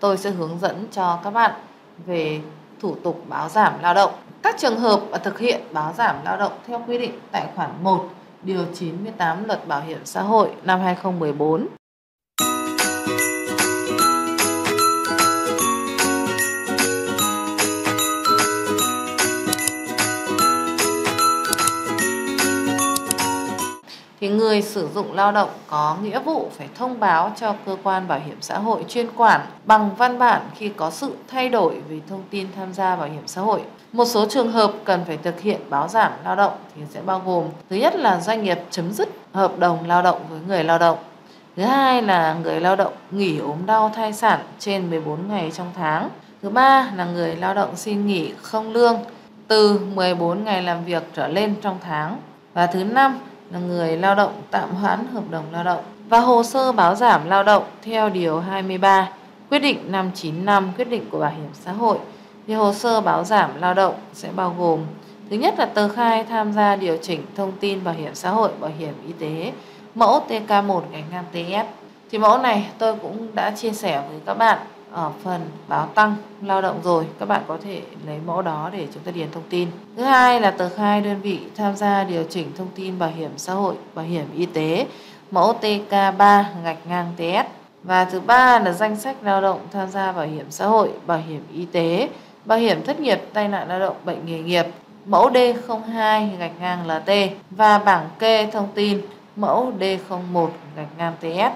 tôi sẽ hướng dẫn cho các bạn về thủ tục báo giảm lao động. Các trường hợp và thực hiện báo giảm lao động theo quy định tại khoản 1 điều 98 Luật Bảo hiểm xã hội năm 2014. Thì người sử dụng lao động có nghĩa vụ phải thông báo cho cơ quan bảo hiểm xã hội chuyên quản bằng văn bản khi có sự thay đổi về thông tin tham gia bảo hiểm xã hội. Một số trường hợp cần phải thực hiện báo giảm lao động thì sẽ bao gồm: thứ nhất là doanh nghiệp chấm dứt hợp đồng lao động với người lao động. Thứ hai là người lao động nghỉ ốm đau thai sản trên 14 ngày trong tháng. Thứ ba là người lao động xin nghỉ không lương từ 14 ngày làm việc trở lên trong tháng. Và thứ năm là người lao động tạm hoãn hợp đồng lao động. Và hồ sơ báo giảm lao động theo điều 23 quyết định 595 quyết định của Bảo hiểm xã hội thì hồ sơ báo giảm lao động sẽ bao gồm: thứ nhất là tờ khai tham gia điều chỉnh thông tin bảo hiểm xã hội, bảo hiểm y tế mẫu TK1/TS. Thì mẫu này tôi cũng đã chia sẻ với các bạn ở phần báo tăng lao động rồi, các bạn có thể lấy mẫu đó để chúng ta điền thông tin. Thứ hai là tờ khai đơn vị tham gia điều chỉnh thông tin bảo hiểm xã hội, bảo hiểm y tế mẫu TK3/TS. Và thứ ba là danh sách lao động tham gia bảo hiểm xã hội, bảo hiểm y tế, bảo hiểm thất nghiệp, tai nạn lao động, bệnh nghề nghiệp mẫu D02/LT và bảng kê thông tin mẫu D01/TS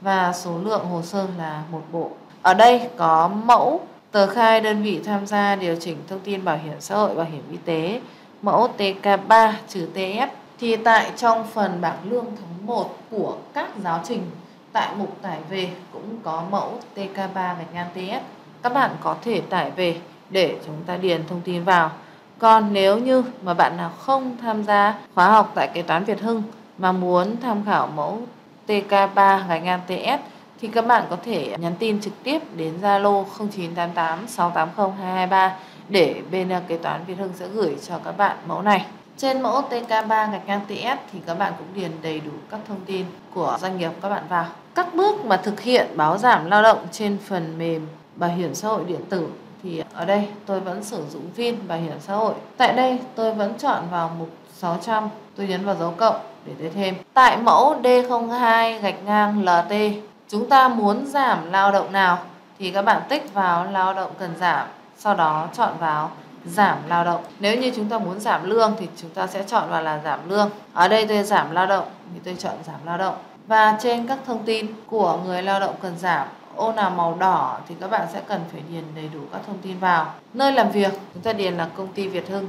và số lượng hồ sơ là một bộ. Ở đây có mẫu tờ khai đơn vị tham gia điều chỉnh thông tin bảo hiểm xã hội, bảo hiểm y tế mẫu TK3/TS. Thì tại trong phần bảng lương tháng 1 của các giáo trình tại mục tải về cũng có mẫu TK3/TS. Các bạn có thể tải về để chúng ta điền thông tin vào. Còn nếu như mà bạn nào không tham gia khóa học tại Kế Toán Việt Hưng mà muốn tham khảo mẫu TK3/TS thì các bạn có thể nhắn tin trực tiếp đến Zalo 0988 680 223 để bên Kế Toán Việt Hưng sẽ gửi cho các bạn mẫu này. Trên mẫu TK3/TS thì các bạn cũng điền đầy đủ các thông tin của doanh nghiệp các bạn vào. Các bước mà thực hiện báo giảm lao động trên phần mềm bảo hiểm xã hội điện tử thì ở đây tôi vẫn sử dụng Vin Bảo hiểm xã hội. Tại đây tôi vẫn chọn vào mục 600, tôi nhấn vào dấu cộng để tới thêm. Tại mẫu D02/LT chúng ta muốn giảm lao động nào thì các bạn tích vào lao động cần giảm, sau đó chọn vào giảm lao động. Nếu như chúng ta muốn giảm lương thì chúng ta sẽ chọn vào là giảm lương. Ở đây tôi giảm lao động thì tôi chọn giảm lao động. Và trên các thông tin của người lao động cần giảm, ô nào màu đỏ thì các bạn sẽ cần phải điền đầy đủ các thông tin vào. Nơi làm việc chúng ta điền là công ty Việt Hưng,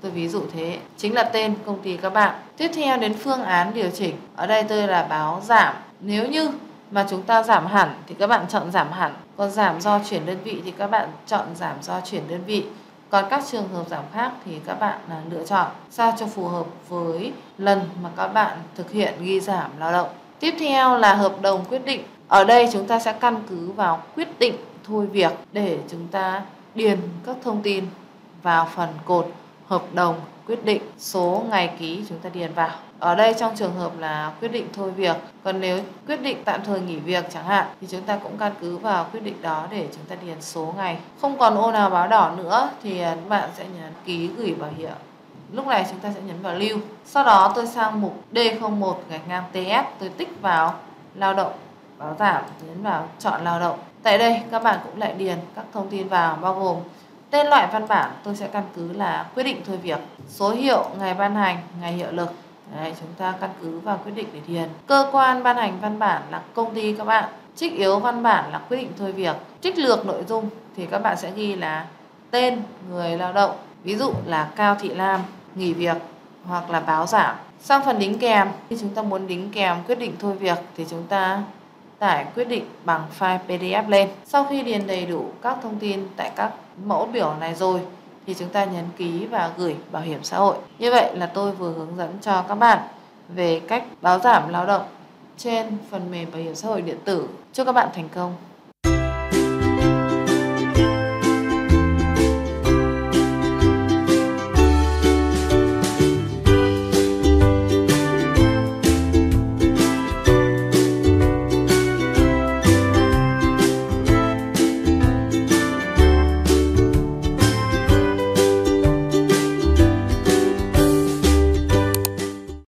tôi ví dụ thế, chính là tên công ty các bạn. Tiếp theo đến phương án điều chỉnh, ở đây tôi là báo giảm. Nếu như mà chúng ta giảm hẳn thì các bạn chọn giảm hẳn, còn giảm do chuyển đơn vị thì các bạn chọn giảm do chuyển đơn vị, còn các trường hợp giảm khác thì các bạn lựa chọn sao cho phù hợp với lần mà các bạn thực hiện ghi giảm lao động. Tiếp theo là hợp đồng quyết định, ở đây chúng ta sẽ căn cứ vào quyết định thôi việc để chúng ta điền các thông tin vào phần cột hợp đồng quyết định, số ngày ký chúng ta điền vào. Ở đây trong trường hợp là quyết định thôi việc, còn nếu quyết định tạm thời nghỉ việc chẳng hạn thì chúng ta cũng căn cứ vào quyết định đó để chúng ta điền số ngày. Không còn ô nào báo đỏ nữa thì các bạn sẽ nhấn ký gửi bảo hiểm. Lúc này chúng ta sẽ nhấn vào lưu. Sau đó tôi sang mục D01/TS, tôi tích vào lao động báo giảm, nhấn vào chọn lao động. Tại đây các bạn cũng lại điền các thông tin vào bao gồm tên loại văn bản, tôi sẽ căn cứ là quyết định thôi việc, số hiệu, ngày ban hành, ngày hiệu lực. Đấy, chúng ta căn cứ vào quyết định để điền. Cơ quan ban hành văn bản là công ty các bạn. Trích yếu văn bản là quyết định thôi việc. Trích lược nội dung thì các bạn sẽ ghi là tên người lao động, ví dụ là Cao Thị Lam nghỉ việc hoặc là báo giảm. Sang phần đính kèm, khi chúng ta muốn đính kèm quyết định thôi việc thì chúng ta tải quyết định bằng file PDF lên. Sau khi điền đầy đủ các thông tin tại các mẫu biểu này rồi thì chúng ta nhấn ký và gửi bảo hiểm xã hội. Như vậy là tôi vừa hướng dẫn cho các bạn về cách báo giảm lao động trên phần mềm bảo hiểm xã hội điện tử. Chúc các bạn thành công!